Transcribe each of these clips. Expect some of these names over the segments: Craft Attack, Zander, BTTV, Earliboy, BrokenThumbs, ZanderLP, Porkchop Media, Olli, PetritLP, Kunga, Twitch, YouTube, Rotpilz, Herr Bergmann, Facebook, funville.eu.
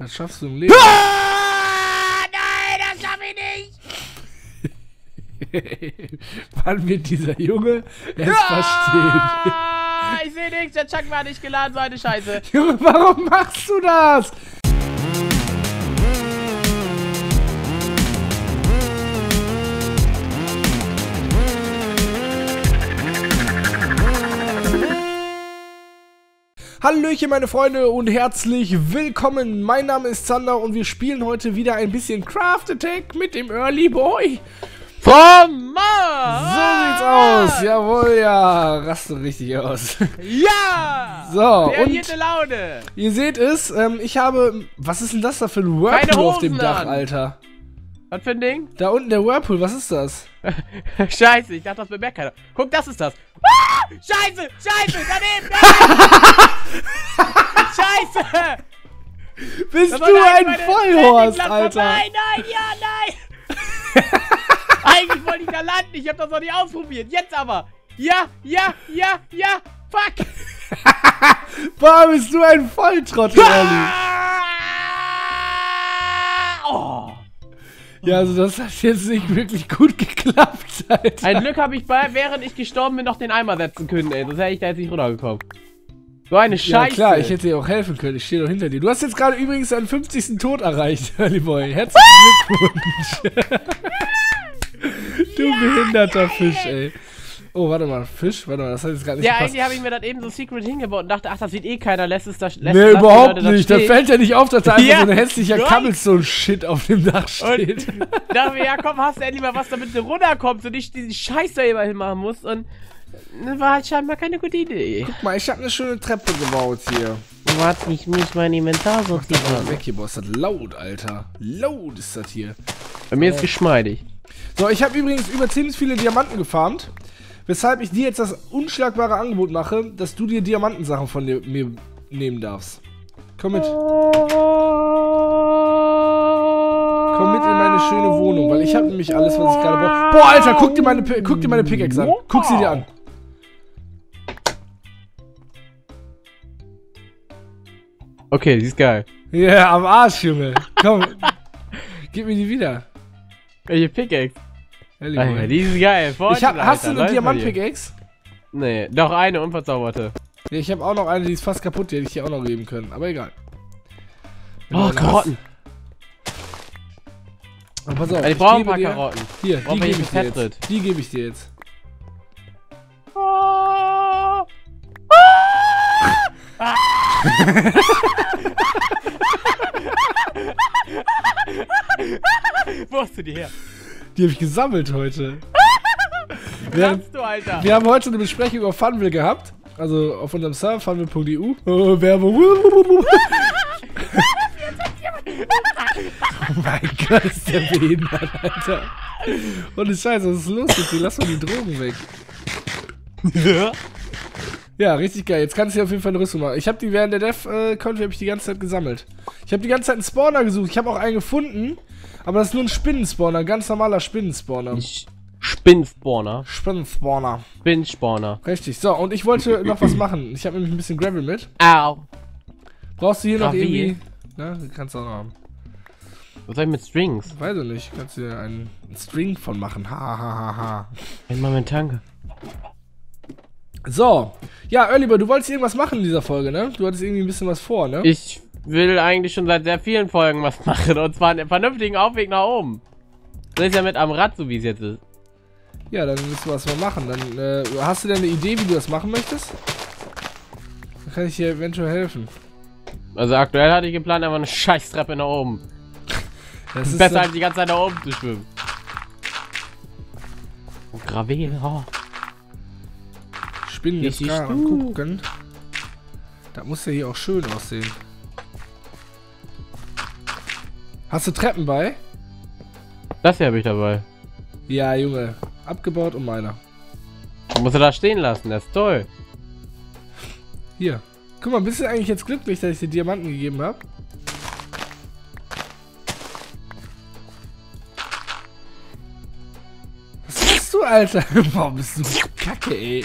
Das schaffst du im Leben. Ah, nein, das schaff ich nicht. Wann wird dieser Junge es verstehen? Ich sehe nichts, der Chuck war nicht geladen, so eine Scheiße. Junge, warum machst du das? Hallöchen meine Freunde und herzlich willkommen, mein Name ist Zander und wir spielen heute wieder ein bisschen Craft Attack mit dem Earliboy. Vom Mars! So sieht's aus, jawohl, ja, raste richtig aus. Ja! So, der und jede Laune. Ihr seht es, ich habe, was ist denn das da für ein Whirlpool auf dem Dach, Alter? Was für ein Ding? Da unten der Whirlpool, was ist das? Scheiße, ich dachte, das bemerkt keiner. Guck, das ist das. Ah! Scheiße, scheiße, daneben! Scheiße! Bist du ein Vollhorst, Alter? Nein, nein, ja, nein! Eigentlich wollte ich da landen, ich hab das noch nicht ausprobiert. Jetzt aber! Ja, ja, ja, ja! Fuck! Boah, bist du ein Volltrottel, Olli! Oh! Ja, also das hat jetzt nicht wirklich gut geklappt, Alter. Ein Glück habe ich, während ich gestorben bin, noch den Eimer setzen können, ey. Sonst hätte ich da jetzt nicht runtergekommen. So eine Scheiße. Ja klar, ich hätte dir auch helfen können. Ich stehe doch hinter dir. Du hast jetzt gerade übrigens deinen 50. Tod erreicht, Earliboy. Herzlichen Glückwunsch. Du behinderter Fisch, ey. Oh, warte mal, Fisch? Warte mal, das hat jetzt gerade nicht gepasst. Ja, eigentlich habe ich mir das eben so secret hingebaut und dachte, ach, das sieht eh keiner, lässt es da... Nee, überhaupt nicht, da fällt ja nicht auf, dass da einfach so ein hässlicher Cobblestone-Shit auf dem Dach steht. Und dachte mir, ja komm, hast du endlich mal was, damit du runterkommst und nicht diesen Scheiß da immer hinmachen musst und... Das war halt scheinbar keine gute Idee. Guck mal, ich habe eine schöne Treppe gebaut hier. Warte, ich muss mein Inventar so... Mach mal weg hier, boah, ist das laut, Alter. Laut ist das hier. Bei mir ist geschmeidig. So, ich habe übrigens über ziemlich viele Diamanten gefarmt. Weshalb ich dir jetzt das unschlagbare Angebot mache, dass du dir Diamantensachen von mir nehmen darfst. Komm mit. Komm mit in meine schöne Wohnung, weil ich habe nämlich alles, was ich gerade brauche. Boah, Alter, guck dir meine Pickaxe an. Guck sie dir an. Okay, die ist geil. Ja, yeah, am Arsch, Junge. Komm, gib mir die wieder. Welche Pickaxe? Alter, die ist geil. Hast du eine Diamant-Pickaxe? Nee, doch eine unverzauberte. Nee, ich habe auch noch eine, die ist fast kaputt, die hätte ich dir auch noch geben können, aber egal. Oh, Karotten! Oh, pass auf, ich brauche ein paar Karotten. Hier, die gebe ich dir jetzt. Die gebe ich dir jetzt. Wo hast du die her? Die habe ich gesammelt heute. Du, Alter. Wir haben heute eine Besprechung über Funville gehabt. Also auf unserem Server, funville.eu. Werbung. Oh mein Gott, ist der behindert, Alter. Und Scheiße, was ist los mit dir? Lass doch die Drogen weg. Ja, richtig geil. Jetzt kannst du hier auf jeden Fall eine Rüstung machen. Ich habe die während der Dev-Country die ganze Zeit gesammelt. Ich habe die ganze Zeit einen Spawner gesucht. Ich habe auch einen gefunden. Aber das ist nur ein Spinnenspawner, ein ganz normaler Spinnenspawner. Spinnenspawner? Spinnenspawner. Spinnenspawner. Richtig, so, und ich wollte noch was machen. Ich habe nämlich ein bisschen Gravel mit. Au. Brauchst du hier noch irgendwie... Na, kannst du auch noch haben. Was soll ich mit Strings? Weiß ich nicht, kannst du dir einen String von machen. Ha, ha, ha, ha. Einmal mein Tanke. So. Ja, Earliboy, du wolltest irgendwas machen in dieser Folge, ne? Du hattest irgendwie ein bisschen was vor, ne? Ich... will eigentlich schon seit sehr vielen Folgen was machen und zwar einen vernünftigen Aufweg nach oben. Das ist ja mit am Rad, so wie es jetzt ist. Ja, dann müssen wir was mal machen. Dann hast du denn eine Idee, wie du das machen möchtest? Dann kann ich dir eventuell helfen. Also aktuell hatte ich geplant, einfach eine Scheißtreppe nach oben. Das ist besser, als die ganze Zeit nach oben zu schwimmen. Oh, Gravel. Oh. Spinnen jetzt gar am gucken. Das muss ja hier auch schön aussehen. Hast du Treppen bei? Das hier habe ich dabei. Ja, Junge. Abgebaut und meiner. Musst du da stehen lassen, das ist toll. Hier. Guck mal, bist du eigentlich jetzt glücklich, dass ich dir Diamanten gegeben habe? Was machst du, Alter? Warum bist du so kacke, ey?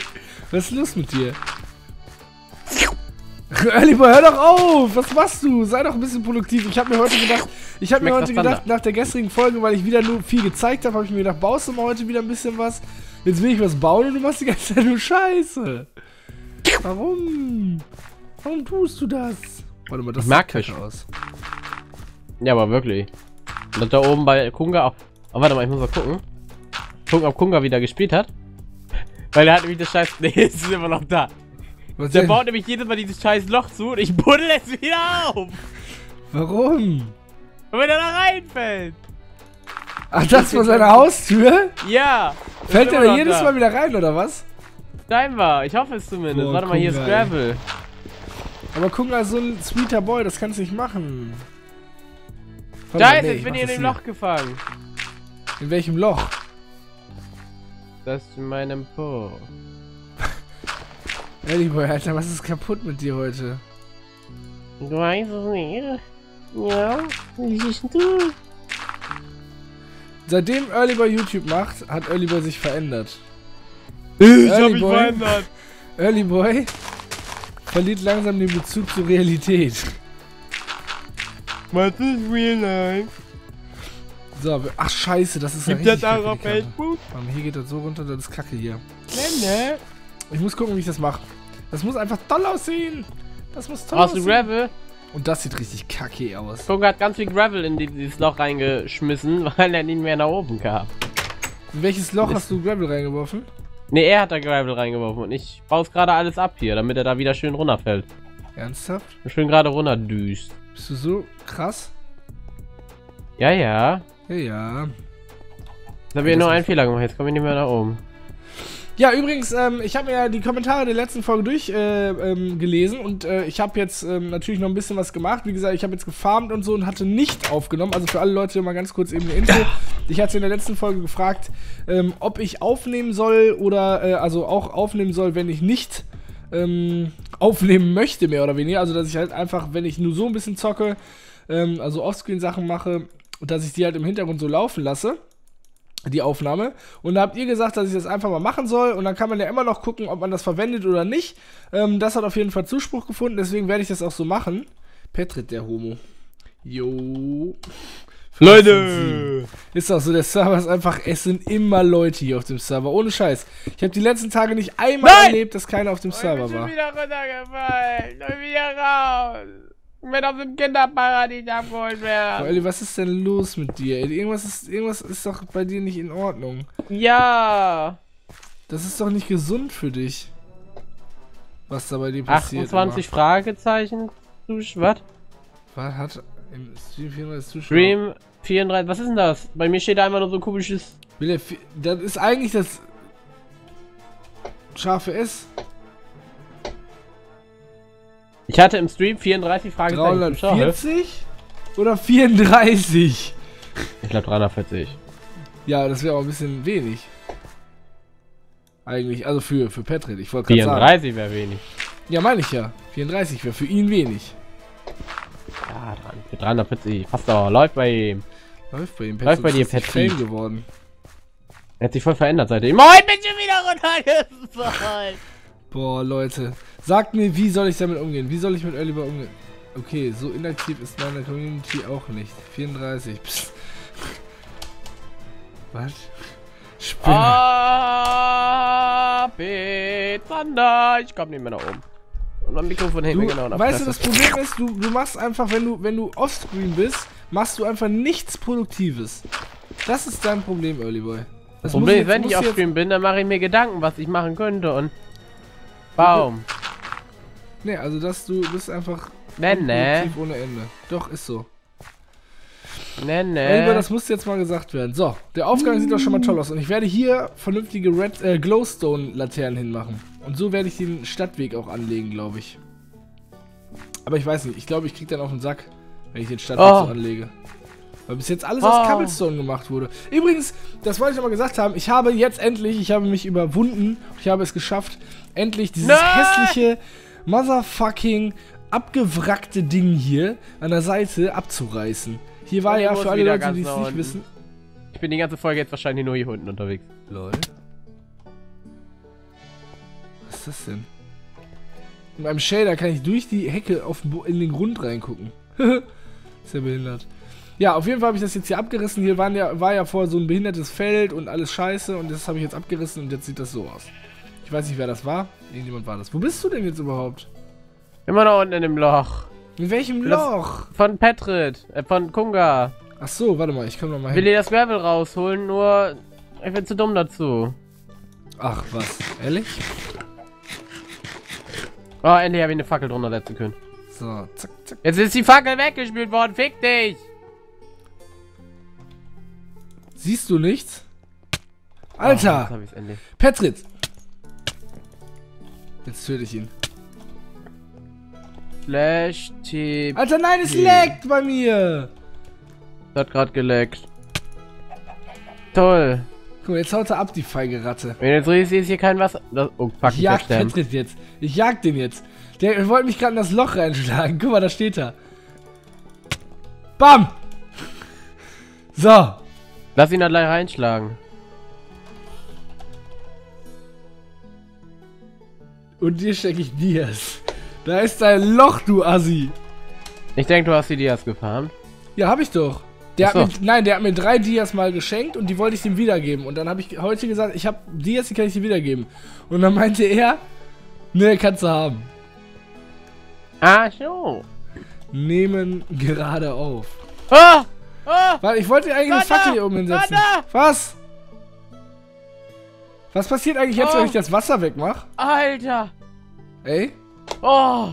Was ist los mit dir? Ach, Earliboy, hör doch auf! Was machst du? Sei doch ein bisschen produktiv. Ich habe mir heute gedacht, nach der gestrigen Folge, weil ich wieder nur viel gezeigt habe, habe ich mir gedacht, baust du mal heute wieder ein bisschen was? Jetzt will ich was bauen und du machst die ganze Zeit nur Scheiße. Warum? Warum tust du das? Warte mal, das merke ich aus. Ja, aber wirklich. Und da oben bei Kunga auch. Oh, warte mal, ich muss mal gucken. Gucken, ob Kunga wieder gespielt hat. Weil er hat nämlich das Scheiß. Nee, es ist immer noch da. Was der denn? Baut nämlich jedes Mal dieses scheiß Loch zu und ich buddel es wieder auf. Warum? Weil er da reinfällt. Ach, das vor seiner Haustür? Ja. Fällt er da jedes Mal wieder rein, oder was? Scheinbar, ich hoffe es zumindest. Boah, warte mal, hier ist Gravel. Aber Kunga ist so ein sweeter Boy, das kannst du nicht machen. Scheiße, nee, ich bin hier in dem Loch gefangen. In welchem Loch? Das in meinem Po. Earliboy, Alter, was ist kaputt mit dir heute? Du weißt es nicht. Ja, was ist denn du? Seitdem Earliboy YouTube macht, hat Earliboy sich verändert. Ich hab mich verändert. Earliboy verliert langsam den Bezug zur Realität. Was ist real life? So, ach scheiße, das ist ja richtig. Gibt das auch auf Facebook? Hier geht das so runter, das ist kacke hier. Ne? Ich muss gucken, wie ich das mache. Das muss einfach toll aussehen. Das muss toll aussehen. Hast du Gravel? Und das sieht richtig kacke aus. Kunga hat ganz viel Gravel in dieses Loch reingeschmissen, weil er nicht mehr nach oben kam. In welches Loch hast du Gravel reingeworfen? Ne, er hat da Gravel reingeworfen und ich baue es gerade alles ab hier, damit er da wieder schön runterfällt. Ernsthaft? Und schön gerade runterdüst. Bist du so krass? Ja, ja. Ja, ja. Da habe ich nur einen Fehler gemacht, jetzt komme ich nicht mehr nach oben. Ja, übrigens, ich habe mir ja die Kommentare der letzten Folge durchgelesen und ich habe jetzt natürlich noch ein bisschen was gemacht. Wie gesagt, ich habe jetzt gefarmt und so und hatte nicht aufgenommen. Also für alle Leute mal ganz kurz eben eine Info. Ich hatte in der letzten Folge gefragt, ob ich aufnehmen soll oder also auch aufnehmen soll, wenn ich nicht aufnehmen möchte, mehr oder weniger. Also dass ich halt einfach, wenn ich nur so ein bisschen zocke, also Offscreen-Sachen mache und dass ich die halt im Hintergrund so laufen lasse. Die Aufnahme. Und da habt ihr gesagt, dass ich das einfach mal machen soll. Und dann kann man ja immer noch gucken, ob man das verwendet oder nicht. Das hat auf jeden Fall Zuspruch gefunden. Deswegen werde ich das auch so machen. Petrit, der Homo. Jo. Leute! Ist auch so, der Server ist einfach... Es sind immer Leute hier auf dem Server. Ohne Scheiß. Ich habe die letzten Tage nicht einmal erlebt, dass keiner auf dem Server war. Ich bin schon wieder runtergefallen. Ich bin wieder raus. Ich bin auf dem Kinderparadies abgeholt werden. Olli, was ist denn los mit dir? Irgendwas ist doch bei dir nicht in Ordnung. Ja. Das ist doch nicht gesund für dich. Was da bei dir passiert. 28 immer. Fragezeichen. Was? Was hat im Stream 34 Zuschauer? Stream 34. Was ist denn das? Bei mir steht da einmal nur so ein komisches. Das ist eigentlich das scharfe S. Ich hatte im Stream 34 Fragen. 340? Oder 34? Ich glaube 340. Ja, das wäre auch ein bisschen wenig. Eigentlich, also für Petrit. Ich wollte gerade sagen. 34 wäre wenig. Ja, meine ich ja. 34 wäre für ihn wenig. Ja, für 340. Passt doch. Läuft bei ihm. Läuft bei ihm. Läuft bei dir, Petrit. Geworden. Er hat sich voll verändert seitdem. Moin, bin schon wieder runtergefallen. Boah, Leute. Sagt mir, wie soll ich damit umgehen? Wie soll ich mit Earliboy umgehen? Okay, so inaktiv ist meine Community auch nicht. 34. Psst. Was? Spinner. Ich komm nicht mehr nach oben. Und am Mikrofon hängt mir genau nach. Weißt du, das Problem ist, du machst einfach, wenn du offscreen bist, machst du einfach nichts Produktives. Das ist dein Problem, Earliboy. Das Problem ist, wenn ich offscreen bin, dann mache ich mir Gedanken, was ich machen könnte und... Baum. Ne, also du bist einfach ohne Ende. Doch, ist so. Earliboy, das musste jetzt mal gesagt werden. So, der Aufgang sieht doch schon mal toll aus. Und ich werde hier vernünftige Glowstone-Laternen hinmachen. Und so werde ich den Stadtweg auch anlegen, glaube ich. Aber ich weiß nicht, ich glaube, ich kriege dann auf den Sack, wenn ich den Stadtweg so anlege. Weil bis jetzt alles aus Cobblestone gemacht wurde. Übrigens, das wollte ich nochmal gesagt haben, ich habe jetzt endlich, ich habe mich überwunden, ich habe es geschafft, endlich dieses hässliche, motherfucking, abgewrackte Ding hier an der Seite abzureißen. Hier war ja für alle Leute, die es nicht wissen. Ich bin die ganze Folge jetzt wahrscheinlich nur hier unten unterwegs. Lol. Was ist das denn? Mit meinem Shader kann ich durch die Hecke in den Grund reingucken. Ist ja behindert. Ja, auf jeden Fall habe ich das jetzt hier abgerissen. Hier war ja vorher so ein behindertes Feld und alles scheiße. Und das habe ich jetzt abgerissen und jetzt sieht das so aus. Ich weiß nicht, wer das war. Irgendjemand war das. Wo bist du denn jetzt überhaupt? Immer noch unten in dem Loch. In welchem Loch? Von Petrit. Von Kunga. Ach so, warte mal. Ich kann noch mal hin. Will dir das Gravel rausholen, nur ich bin zu dumm dazu. Ach was, ehrlich? Oh, endlich habe ich eine Fackel drunter setzen können. So, zack, zack. Jetzt ist die Fackel weggespült worden. Fick dich! Siehst du nichts? Alter! Oh, jetzt endlich. Petrit! Jetzt töte ich ihn. Flash-T. Alter, nein, es laggt bei mir! Das hat gerade gelaggt. Toll. Guck mal, jetzt haut er ab, die feige Ratte. Wenn jetzt riesig ist, hier kein Wasser. Das, oh, fuck, ich jag Petrit jetzt. Ich jag den jetzt. Der wollte mich gerade in das Loch reinschlagen. Guck mal, da steht er. Bam! So. Lass ihn da gleich reinschlagen. Und dir stecke ich Dias. Da ist dein Loch, du Assi. Ich denke, du hast die Dias gefarmt. Ja, hab ich doch. Der hat mir, nein, der hat mir 3 Dias mal geschenkt und die wollte ich ihm wiedergeben. Und dann habe ich heute gesagt, ich habe Dias, die kann ich dir wiedergeben. Und dann meinte er, ne, kannst du haben. Ach so. Nehmen gerade auf. Ah! Ah! Warte, ich wollte eigentlich eine Fackel hier oben hinsetzen. Was? Was passiert eigentlich jetzt, wenn ich das Wasser wegmache? Alter. Ey? Oh.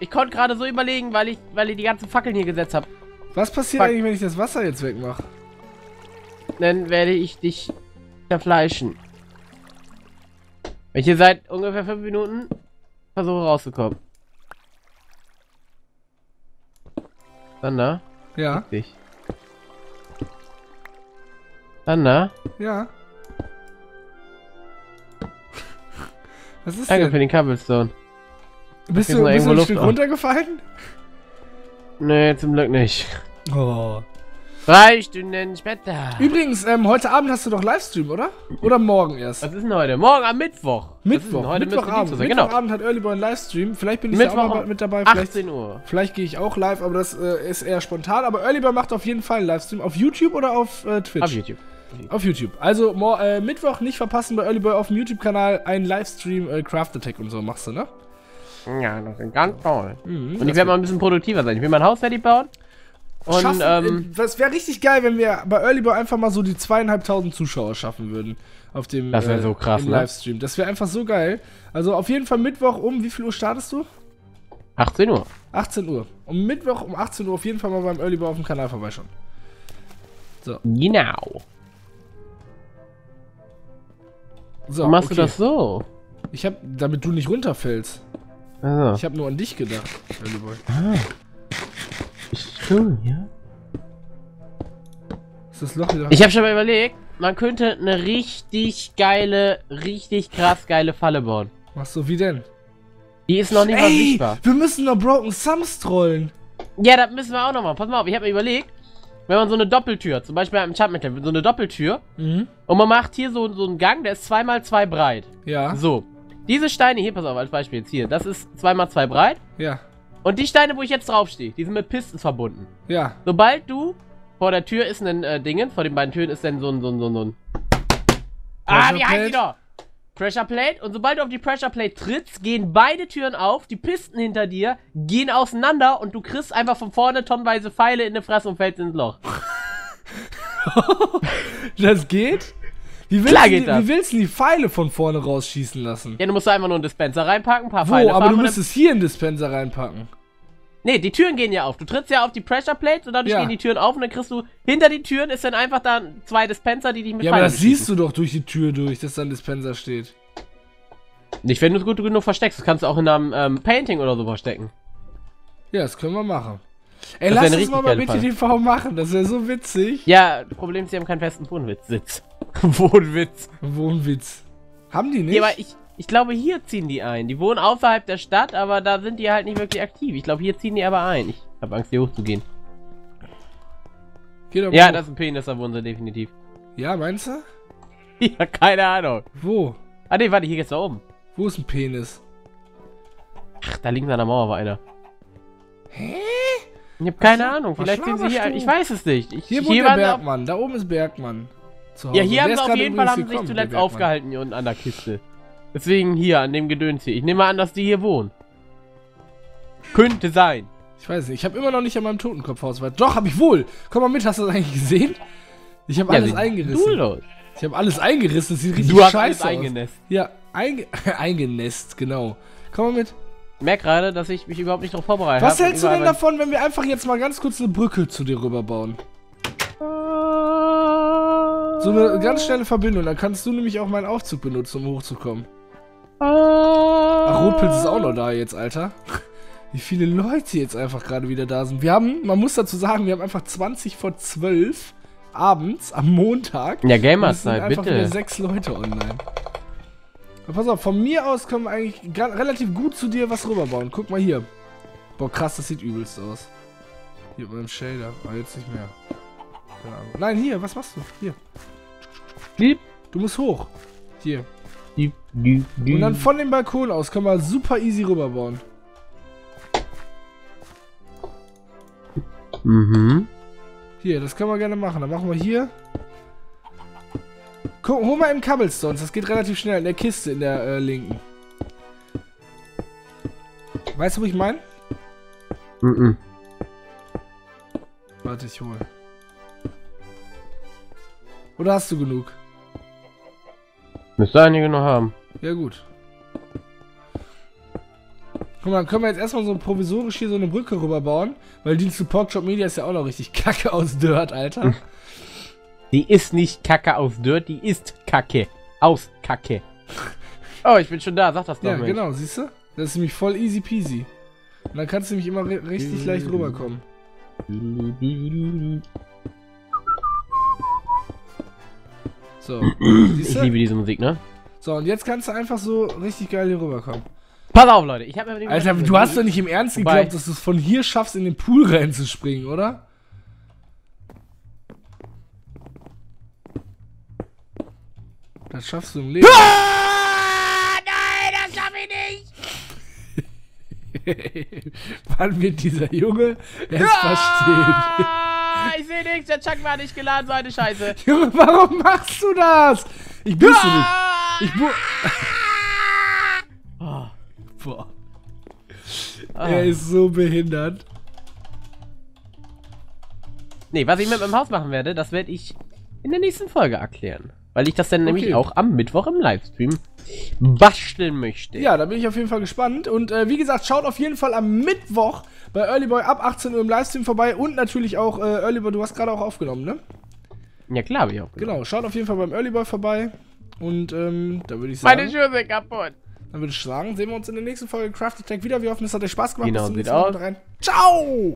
Ich konnte gerade so überlegen, weil ich die ganzen Fackeln hier gesetzt habe. Was passiert eigentlich, wenn ich das Wasser jetzt wegmache? Dann werde ich dich zerfleischen. Weil ich hier seit ungefähr 5 Minuten versuche rauszukommen. Sander? Ja. Richtig. Sander? Ja. Was ist Danke für den Cobblestone. Bist du ein Stück runtergefallen? Nee, zum Glück nicht. Oh. 3 Stunden später. Übrigens, heute Abend hast du doch Livestream, oder? Oder morgen erst? Was ist denn heute? Morgen am Mittwoch. Mittwochabend hat Earliboy einen Livestream. Vielleicht bin ich da auch mal mit dabei. Vielleicht, 18 Uhr. Vielleicht gehe ich auch live, aber das ist eher spontan. Aber Earliboy macht auf jeden Fall einen Livestream. Auf YouTube oder auf Twitch? Auf YouTube. Auf YouTube. Also Mittwoch nicht verpassen bei Earliboy auf dem YouTube-Kanal einen Livestream Craft Attack und so machst du, ne? Ja, das ist ganz toll. Und ich werde mal ein bisschen produktiver sein. Ich will mein Haus fertig bauen. Und das wäre richtig geil, wenn wir bei Earliboy einfach mal so die 2500 Zuschauer schaffen würden. Auf dem das wäre so krass, ne? Livestream. Das wäre einfach so geil. Also auf jeden Fall Mittwoch um, wie viel Uhr startest du? 18 Uhr. 18 Uhr. Um Mittwoch um 18 Uhr auf jeden Fall mal beim Earliboy auf dem Kanal vorbeischauen. So. Genau. So, warum machst du das so? Ich hab, damit du nicht runterfällst. Also. Ich habe nur an dich gedacht, Earliboy. Ah. Ist cool, ja? Ist das Loch wieder? Ich habe schon mal überlegt, man könnte eine richtig geile, richtig krass geile Falle bauen. Was so, wie denn? Die ist noch nicht mal sichtbar. Wir müssen noch Broken Sums trollen. Ja, das müssen wir auch noch mal. Pass mal auf, ich habe mir überlegt, wenn man so eine Doppeltür, zum Beispiel im Chatmeter, so eine Doppeltür, und man macht hier so einen Gang, der ist 2x2 breit. Ja. So. Diese Steine hier, pass auf, als Beispiel jetzt hier, das ist 2x2 breit. Ja. Und die Steine, wo ich jetzt draufstehe, die sind mit Pisten verbunden. Ja. Sobald du, vor der Tür ist ein Dingen, vor den beiden Türen ist dann so ein wie heißt die doch? Pressure Plate. Und sobald du auf die Pressure Plate trittst, gehen beide Türen auf, die Pisten hinter dir gehen auseinander und du kriegst einfach von vorne tonnenweise Pfeile in die Fresse und fällst ins Loch. Das geht? Wie willst du die Pfeile von vorne rausschießen lassen? Ja, du musst einfach nur einen Dispenser reinpacken, ein paar Pfeile. Aber du müsstest hier einen Dispenser reinpacken. Nee, die Türen gehen ja auf. Du trittst ja auf die Pressure Plates und dadurch gehen die Türen auf und dann kriegst du, hinter den Türen ist dann einfach da 2 Dispenser, die dich mit Pfeilen aber das beschießen. Siehst du doch durch die Tür durch, dass da ein Dispenser steht. Nicht, wenn du es gut genug versteckst. Das kannst du auch in einem Painting oder so verstecken. Ja, das können wir machen. Ey, lass uns mal bei BTTV machen, das wäre so witzig. Ja, das Problem ist, sie haben keinen festen Wohnsitz. Wohnwitz. Haben die nicht? Ja, aber ich glaube, hier ziehen die ein. Die wohnen außerhalb der Stadt, aber da sind die halt nicht wirklich aktiv. Ich glaube, hier ziehen die aber ein. Ich habe Angst, hier hochzugehen. Ja, das ist ein Penis, da wohnen sie definitiv. Ja, meinst du? Ja, keine Ahnung. Wo? Ah, ne, warte, hier geht's da oben. Wo ist ein Penis? Ach, da links an der Mauer war einer. Hä? Ich habe keine Ahnung. Vielleicht sehen sie hier. Ich weiß es nicht. Hier wohnt der Bergmann. Da oben ist Bergmann. Ja, hier haben sie auf jeden Fall sich zuletzt aufgehalten hier unten an der Kiste. Deswegen hier an dem Gedöns hier. Ich nehme mal an, dass die hier wohnen. Könnte sein. Ich weiß nicht. Ich habe immer noch nicht an meinem Totenkopfhaus. Doch, habe ich wohl. Komm mal mit. Hast du das eigentlich gesehen? Ich habe alles eingerissen. Ich habe alles eingerissen. Das sieht richtig scheiße aus. Ja, eingenässt, genau. Komm mal mit. Ich merke gerade, dass ich mich überhaupt nicht darauf vorbereitet habe. Was hältst du denn davon, wenn wir einfach jetzt mal ganz kurz eine Brücke zu dir rüber bauen? So eine ganz schnelle Verbindung, dann kannst du nämlich auch meinen Aufzug benutzen, um hochzukommen. Ach, Rotpilz ist auch noch da jetzt, Alter. Wie viele Leute jetzt einfach gerade wieder da sind. Wir haben, man muss dazu sagen, wir haben einfach 20 vor 12 abends am Montag. Ja, Gamerzeit, bitte. Wieder 6 Leute online. Pass auf, von mir aus können wir eigentlich relativ gut zu dir was rüberbauen. Guck mal hier. Boah, krass, das sieht übelst aus. Hier mit dem Shader. Aber jetzt nicht mehr. Keine Ahnung. Nein, hier, was machst du? Hier. Lieb. Du musst hoch. Hier. Lieb, lieb, lieb. Und dann von dem Balkon aus können wir super easy rüberbauen. Mhm. Hier, das können wir gerne machen. Dann machen wir hier. Hol mal im Cobblestones, das geht relativ schnell. In der Kiste, in der linken. Weißt du, wo ich meine? Mhm. Warte, ich hole. Oder hast du genug? Müsste einige noch haben. Ja, gut. Guck mal, dann können wir jetzt erstmal so provisorisch hier so eine Brücke rüberbauen. Weil die zu Porkchop Media ist ja auch noch richtig kacke aus Dirt, Alter. Die ist nicht Kacke aus Dirt, die ist Kacke. Aus Kacke. Oh, ich bin schon da, sag das doch mal. Ja, genau, siehst du? Das ist nämlich voll easy peasy. Und dann kannst du nämlich immer richtig leicht rüberkommen. So, siehst du? Ich liebe diese Musik, ne? So, und jetzt kannst du einfach so richtig geil hier rüberkommen. Pass auf, Leute, ich hab mir... Alter, du hast doch nicht im Ernst geglaubt, dass du es von hier schaffst, in den Pool reinzuspringen, oder? Das schaffst du im Leben. Ah, nein, das schaff ich nicht! Wann wird dieser Junge es verstehen? Ich seh nichts, der Chuck war nicht geladen, so eine Scheiße. Junge, warum machst du das? Ich bin nicht. Boah. Er ist so behindert. Nee, was ich mit meinem Haus machen werde, das werde ich in der nächsten Folge erklären. Weil ich das dann nämlich auch am Mittwoch im Livestream basteln möchte. Ja, da bin ich auf jeden Fall gespannt. Und wie gesagt, schaut auf jeden Fall am Mittwoch bei Earliboy ab 18 Uhr im Livestream vorbei. Und natürlich auch, Earliboy, du hast gerade auch aufgenommen, ne? Ja, klar habe ich aufgenommen. Genau, schaut auf jeden Fall beim Earliboy vorbei. Und da würde ich sagen... Meine Schuhe sind kaputt. Dann würde ich sagen, sehen wir uns in der nächsten Folge Craft Attack wieder. Wir hoffen, es hat euch Spaß gemacht. Genau, bis zum nächsten Mal rein. Ciao!